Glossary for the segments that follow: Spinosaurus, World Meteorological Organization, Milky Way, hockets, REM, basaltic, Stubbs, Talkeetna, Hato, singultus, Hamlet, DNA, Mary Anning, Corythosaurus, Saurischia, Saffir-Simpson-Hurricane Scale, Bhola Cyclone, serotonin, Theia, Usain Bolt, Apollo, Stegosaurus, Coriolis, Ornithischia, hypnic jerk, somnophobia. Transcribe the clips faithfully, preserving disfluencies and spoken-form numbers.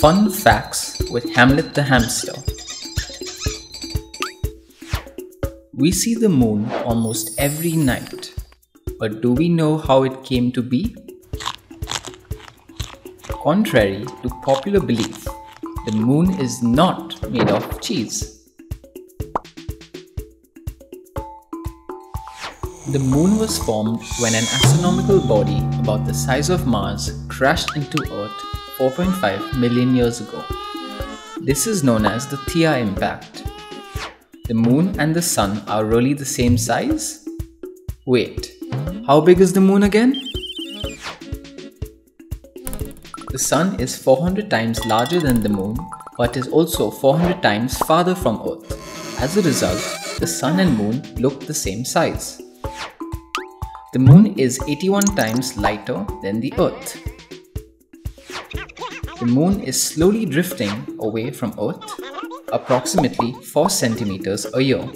Fun Facts with Hamlet the Hamster. We see the moon almost every night, but do we know how it came to be? Contrary to popular belief, the moon is not made of cheese. The moon was formed when an astronomical body about the size of Mars crashed into Earth four point five million years ago. This is known as the Theia impact. The moon and the sun are really the same size? Wait, how big is the moon again? The sun is four hundred times larger than the moon, but is also four hundred times farther from Earth. As a result, the sun and moon look the same size. The moon is eighty-one times lighter than the Earth. The moon is slowly drifting away from Earth, approximately four centimeters a year.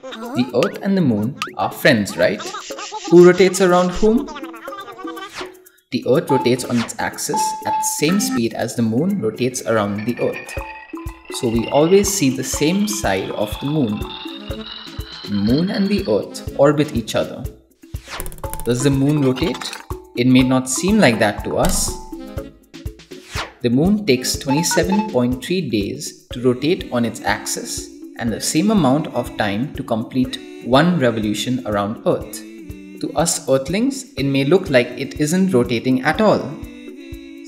The Earth and the moon are friends, right? Who rotates around whom? The Earth rotates on its axis at the same speed as the moon rotates around the Earth. So we always see the same side of the moon. The moon and the Earth orbit each other. Does the moon rotate? It may not seem like that to us. The moon takes twenty-seven point three days to rotate on its axis and the same amount of time to complete one revolution around Earth. To us Earthlings, it may look like it isn't rotating at all.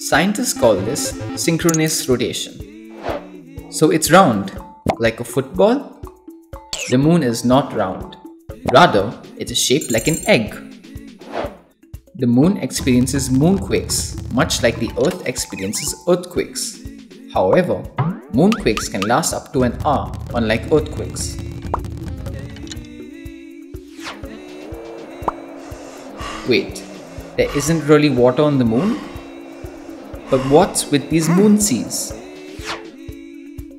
Scientists call this synchronous rotation. So it's round, like a football? The moon is not round. Rather, it is shaped like an egg. The moon experiences moonquakes, much like the Earth experiences earthquakes. However, moonquakes can last up to an hour, unlike earthquakes. Wait, there isn't really water on the moon? But what's with these moon seas?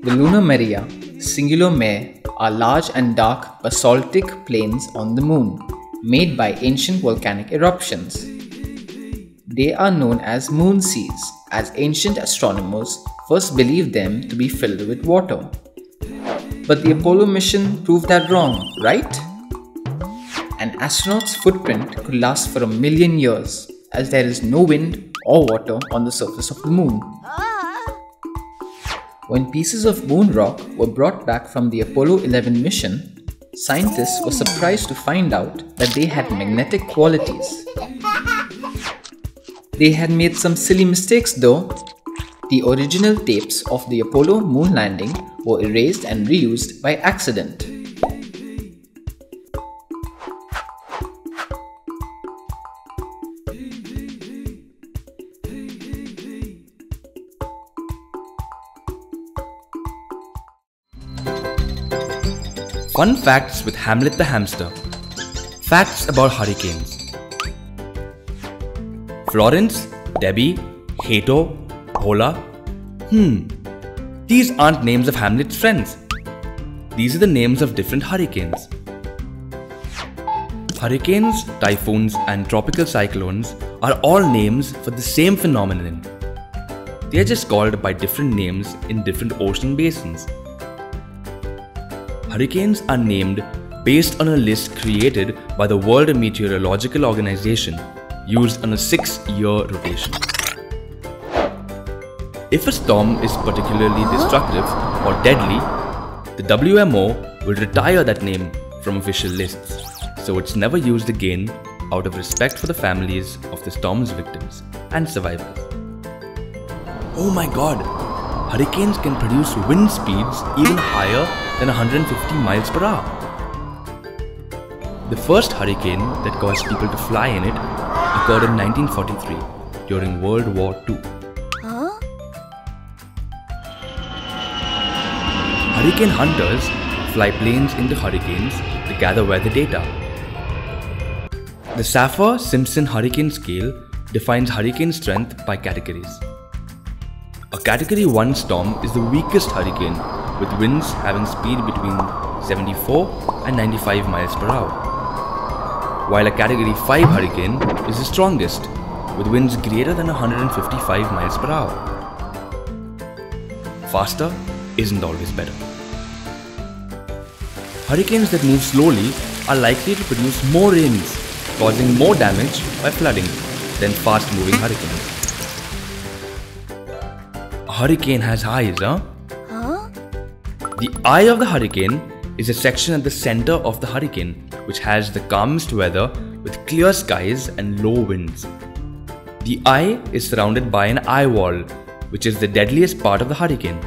The lunar maria, singular mare, are large and dark basaltic plains on the moon, made by ancient volcanic eruptions. They are known as moon seas, as ancient astronomers first believed them to be filled with water. But the Apollo mission proved that wrong, right? An astronaut's footprint could last for a million years, as there is no wind or water on the surface of the moon. When pieces of moon rock were brought back from the Apollo eleven mission, scientists were surprised to find out that they had magnetic qualities. They had made some silly mistakes though. The original tapes of the Apollo moon landing were erased and reused by accident. Fun Facts with Hamlet the Hamster. Facts about hurricanes. Florence, Debbie, Hato, Bhola. Hmm, these aren't names of Hamlet's friends. These are the names of different hurricanes. Hurricanes, typhoons and tropical cyclones are all names for the same phenomenon. They are just called by different names in different ocean basins. Hurricanes are named based on a list created by the World Meteorological Organization, used on a six-year rotation. If a storm is particularly destructive or deadly, the W M O will retire that name from official lists, so it's never used again out of respect for the families of the storm's victims and survivors. Oh my god! Hurricanes can produce wind speeds even higher than one hundred fifty miles per hour. The first hurricane that caused people to fly in it occurred in nineteen forty-three during World War Two. Huh? Hurricane hunters fly planes into hurricanes to gather weather data. The Saffir-Simpson-Hurricane Scale defines hurricane strength by categories. A Category one storm is the weakest hurricane, with winds having speed between seventy-four and ninety-five miles per hour, while a Category five hurricane is the strongest, with winds greater than one hundred fifty-five miles per hour. faster isn't always better. Hurricanes that move slowly are likely to produce more rains, causing more damage by flooding than fast-moving hurricanes. A hurricane has eyes, huh? Huh? The eye of the hurricane is a section at the center of the hurricane which has the calmest weather with clear skies and low winds. The eye is surrounded by an eye wall, which is the deadliest part of the hurricane.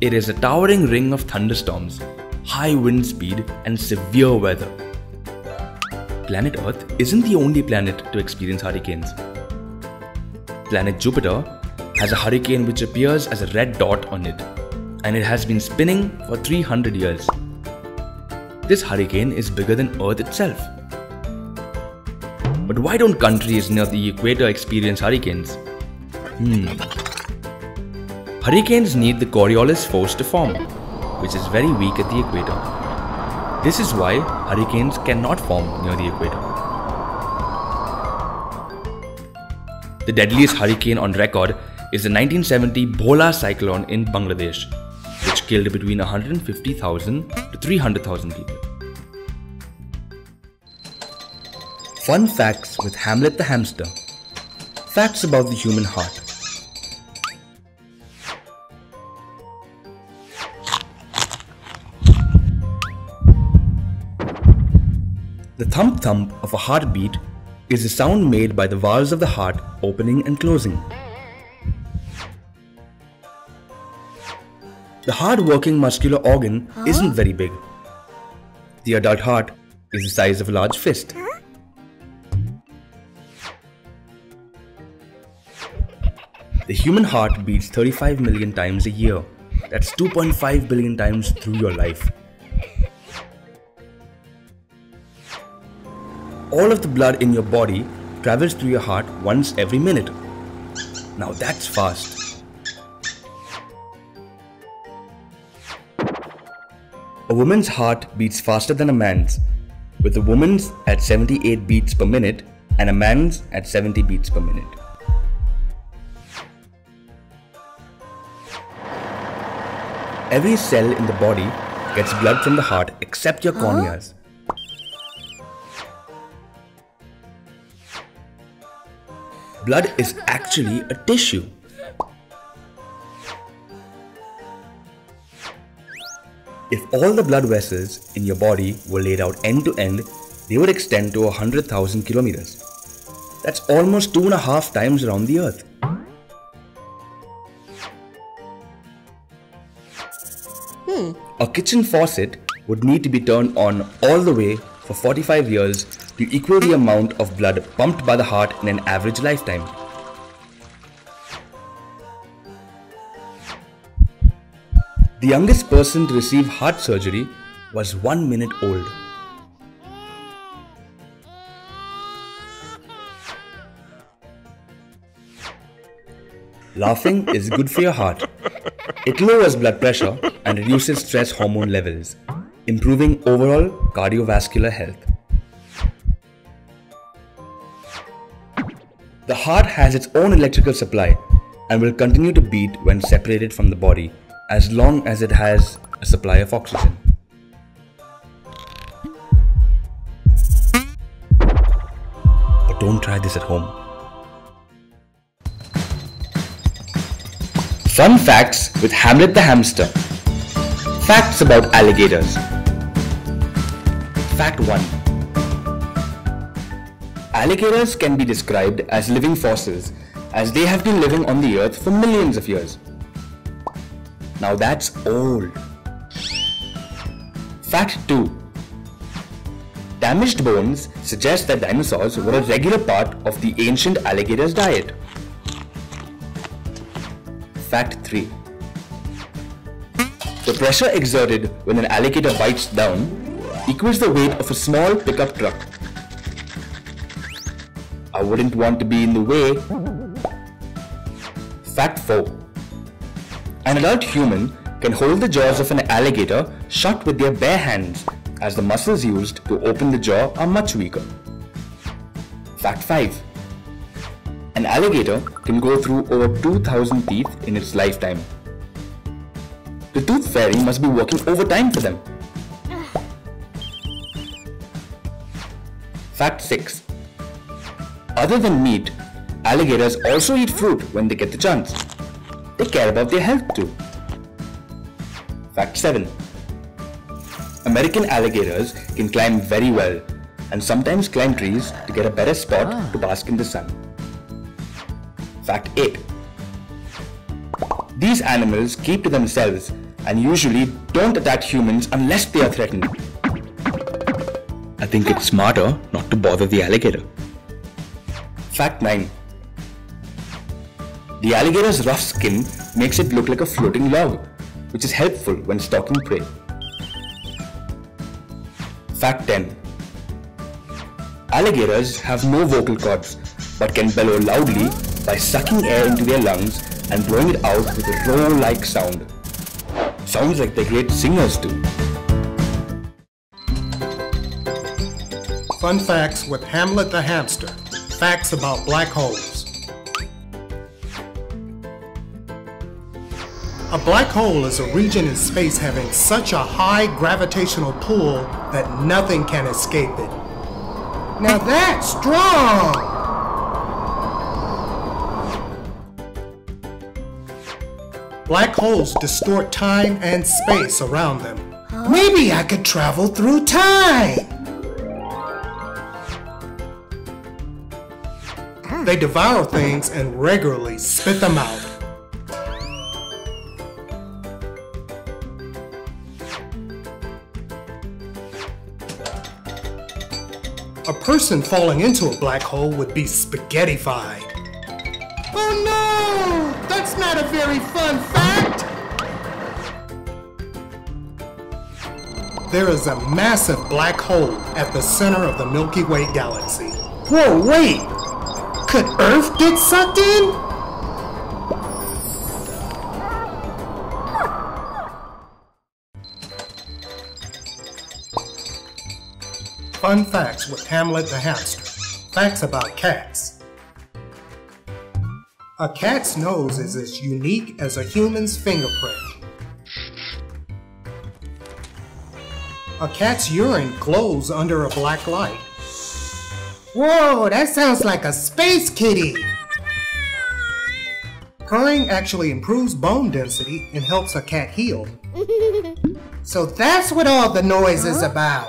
It is a towering ring of thunderstorms, high wind speed and severe weather. Planet Earth isn't the only planet to experience hurricanes. Planet Jupiter has a hurricane which appears as a red dot on it, and it has been spinning for three hundred years. This hurricane is bigger than Earth itself. But why don't countries near the equator experience hurricanes? Hmm. Hurricanes need the Coriolis force to form, which is very weak at the equator. This is why hurricanes cannot form near the equator. The deadliest hurricane on record is the nineteen seventy Bhola Cyclone in Bangladesh, which killed between one hundred fifty thousand to three hundred thousand people. Fun facts with Hamlet the hamster. Facts about the human heart. The thump-thump of a heartbeat is a sound made by the valves of the heart opening and closing. The hard-working muscular organ huh? isn't very big. The adult heart is the size of a large fist. Huh? The human heart beats thirty-five million times a year. That's two point five billion times through your life. All of the blood in your body travels through your heart once every minute. Now that's fast. A woman's heart beats faster than a man's, with a woman's at seventy-eight beats per minute and a man's at seventy beats per minute. Every cell in the body gets blood from the heart except your corneas. Blood is actually a tissue. If all the blood vessels in your body were laid out end to end, they would extend to one hundred thousand kilometers. That's almost two and a half times around the Earth. Hmm. A kitchen faucet would need to be turned on all the way for forty-five years to equal the amount of blood pumped by the heart in an average lifetime. The youngest person to receive heart surgery was one minute old. Laughing is good for your heart. It lowers blood pressure and reduces stress hormone levels, improving overall cardiovascular health. The heart has its own electrical supply and will continue to beat when separated from the body as long as it has a supply of oxygen. But don't try this at home. Fun facts with Hamlet the hamster. Facts about alligators. Fact one. Alligators can be described as living fossils, as they have been living on the Earth for millions of years. Now that's old. Fact two. Damaged bones suggest that dinosaurs were a regular part of the ancient alligator's diet. Fact three. The pressure exerted when an alligator bites down equals the weight of a small pickup truck. I wouldn't want to be in the way. Fact four. An adult human can hold the jaws of an alligator shut with their bare hands, as the muscles used to open the jaw are much weaker. Fact five. An alligator can go through over two thousand teeth in its lifetime, The tooth fairy must be working overtime for them. Fact six. Other than meat, alligators also eat fruit when they get the chance. They care about their health too. Fact seven. American alligators can climb very well and sometimes climb trees to get a better spot ah. to bask in the sun. Fact eight. These animals keep to themselves and usually don't attack humans unless they are threatened. I think it's smarter not to bother the alligator. Fact nine. The alligator's rough skin makes it look like a floating log, which is helpful when stalking prey. Fact ten. Alligators have no vocal cords but can bellow loudly by sucking air into their lungs and blowing it out with a roar-like sound. Sounds like they're great singers too. Fun facts with Hamlet the Hamster. Facts about black holes. A black hole is a region in space having such a high gravitational pull that nothing can escape it. Now that's strong! Black holes distort time and space around them. Huh? Maybe I could travel through time! They devour things and regularly spit them out. A person falling into a black hole would be spaghettified. Oh no! That's not a very fun fact! There is a massive black hole at the center of the Milky Way galaxy. Whoa, wait! Could Earth get sucked in? Fun facts with Hamlet the Hamster. Facts about cats. A cat's nose is as unique as a human's fingerprint. A cat's urine glows under a black light. Whoa, that sounds like a space kitty! Purring actually improves bone density and helps a cat heal. So that's what all the noise is about.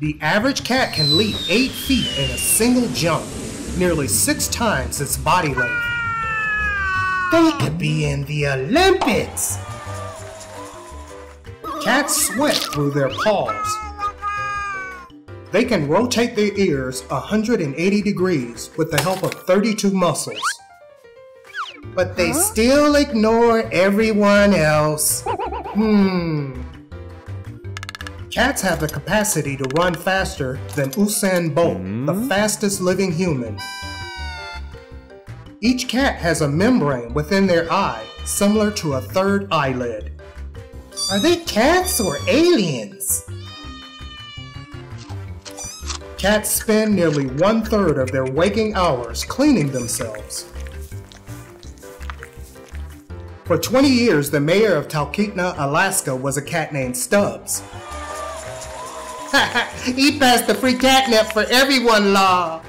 The average cat can leap eight feet in a single jump, nearly six times its body length. They could be in the Olympics! Cats sweat through their paws. They can rotate their ears one hundred eighty degrees with the help of thirty-two muscles. But they still ignore everyone else. Hmm. Cats have the capacity to run faster than Usain Bolt, mm. the fastest living human. Each cat has a membrane within their eye, similar to a third eyelid. Are they cats or aliens? Cats spend nearly one-third of their waking hours cleaning themselves. For twenty years, the mayor of Talkeetna, Alaska was a cat named Stubbs. He passed the free catnip for everyone law.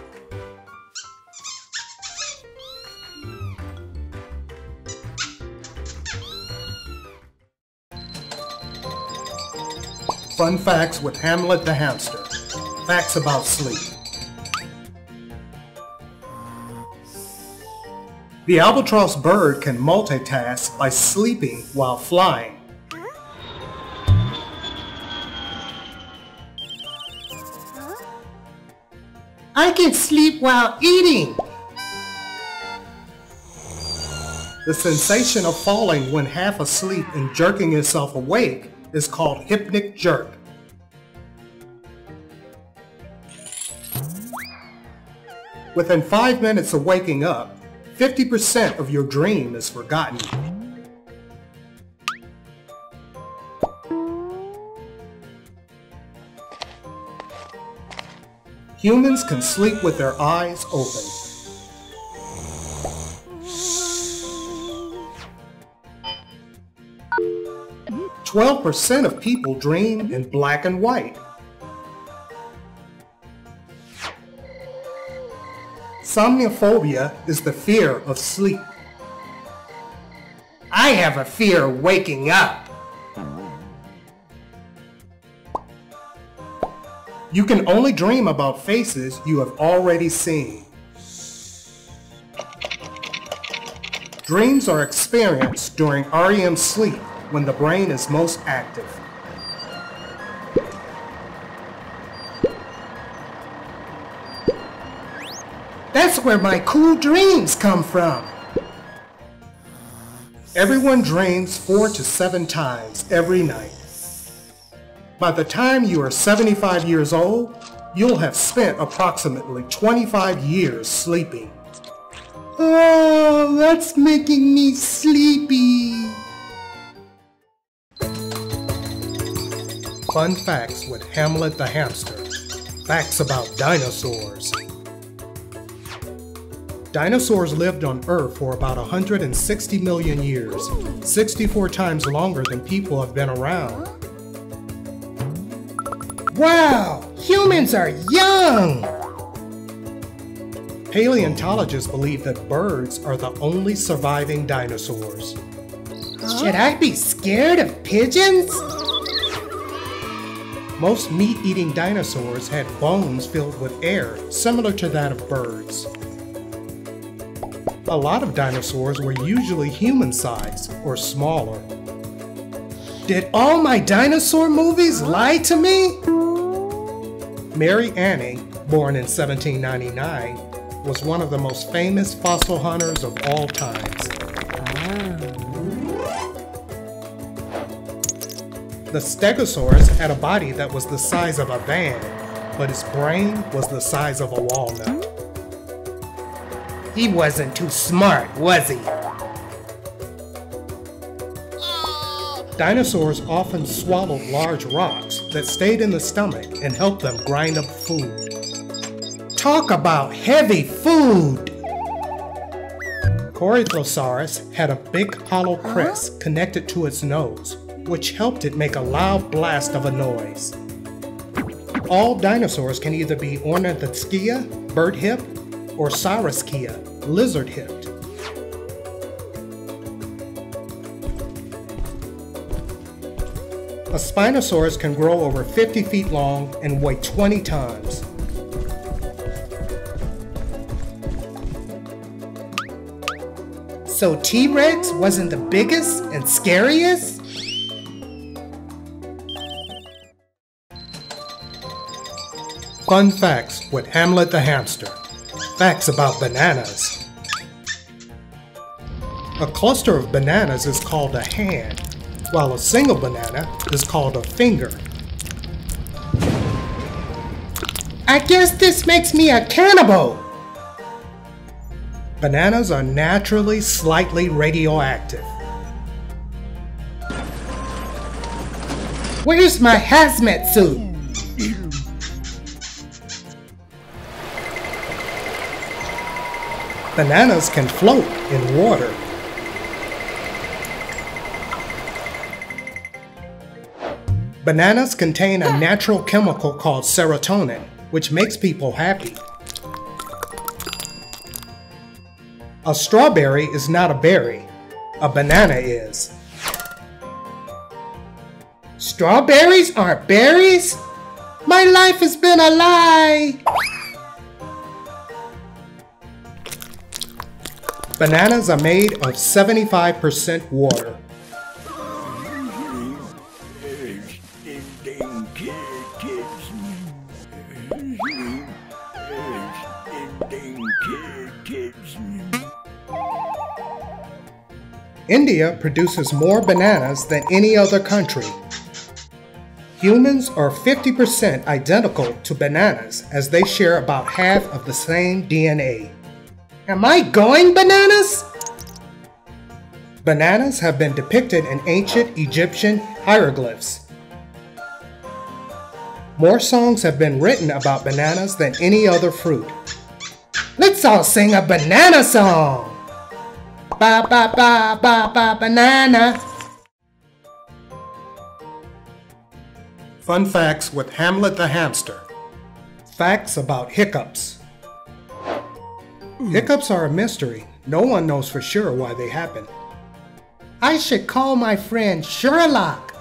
Fun facts with Hamlet the Hamster. Facts about sleep. The albatross bird can multitask by sleeping while flying. I can sleep while eating! The sensation of falling when half asleep and jerking yourself awake is called hypnic jerk. Within five minutes of waking up, fifty percent of your dream is forgotten. Humans can sleep with their eyes open. twelve percent of people dream in black and white. Somnophobia is the fear of sleep. I have a fear of waking up. You can only dream about faces you have already seen. Dreams are experienced during R E M sleep when the brain is most active. That's where my cool dreams come from. Everyone dreams four to seven times every night. By the time you are seventy-five years old, you'll have spent approximately twenty-five years sleeping. Oh, that's making me sleepy. Fun facts with Hamlet the hamster. Facts about dinosaurs. Dinosaurs lived on Earth for about one hundred sixty million years, sixty-four times longer than people have been around. Wow! Humans are young! Paleontologists believe that birds are the only surviving dinosaurs. Huh? Should I be scared of pigeons? Most meat-eating dinosaurs had bones filled with air, similar to that of birds. A lot of dinosaurs were usually human-sized or smaller. Did all my dinosaur movies lie to me? Mary Anning, born in seventeen ninety-nine, was one of the most famous fossil hunters of all times. The Stegosaurus had a body that was the size of a van, but its brain was the size of a walnut. He wasn't too smart, was he? Dinosaurs often swallowed large rocks that stayed in the stomach and helped them grind up food. Talk about heavy food! Corythosaurus had a big hollow crest connected to its nose, which helped it make a loud blast of a noise. All dinosaurs can either be Ornithischia, bird-hipped, or Saurischia, lizard-hipped. A Spinosaurus can grow over fifty feet long and weigh twenty tons. So T-Rex wasn't the biggest and scariest? Fun facts with Hamlet the hamster. Facts about bananas. A cluster of bananas is called a hand, while a single banana is called a finger. I guess this makes me a cannibal! Bananas are naturally slightly radioactive. Where's my hazmat suit? Bananas can float in water. Bananas contain a natural chemical called serotonin, which makes people happy. A strawberry is not a berry. A banana is. Strawberries aren't berries? My life has been a lie! Bananas are made of seventy-five percent water. India produces more bananas than any other country. Humans are fifty percent identical to bananas as they share about half of the same D N A. Am I going bananas? Bananas have been depicted in ancient Egyptian hieroglyphs. More songs have been written about bananas than any other fruit. Let's all sing a banana song! Ba ba ba ba ba banana. Fun facts with Hamlet the hamster. Facts about hiccups. Mm. Hiccups are a mystery. No one knows for sure why they happen. I should call my friend Sherlock.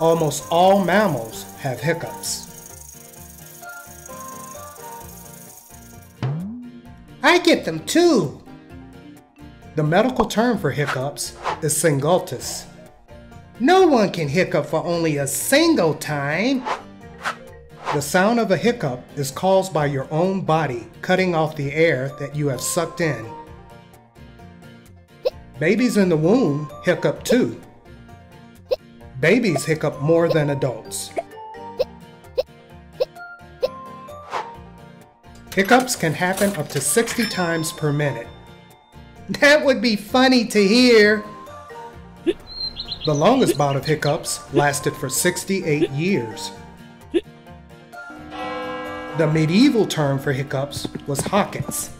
Almost all mammals have hiccups. I get them too. The medical term for hiccups is singultus. No one can hiccup for only a single time. The sound of a hiccup is caused by your own body cutting off the air that you have sucked in. Babies in the womb hiccup too. Babies hiccup more than adults. Hiccups can happen up to sixty times per minute. That would be funny to hear. The longest bout of hiccups lasted for sixty-eight years. The medieval term for hiccups was hockets.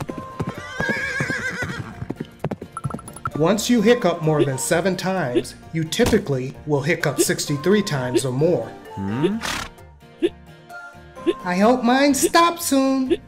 Once you hiccup more than seven times, you typically will hiccup sixty-three times or more. Hmm? I hope mine stops soon.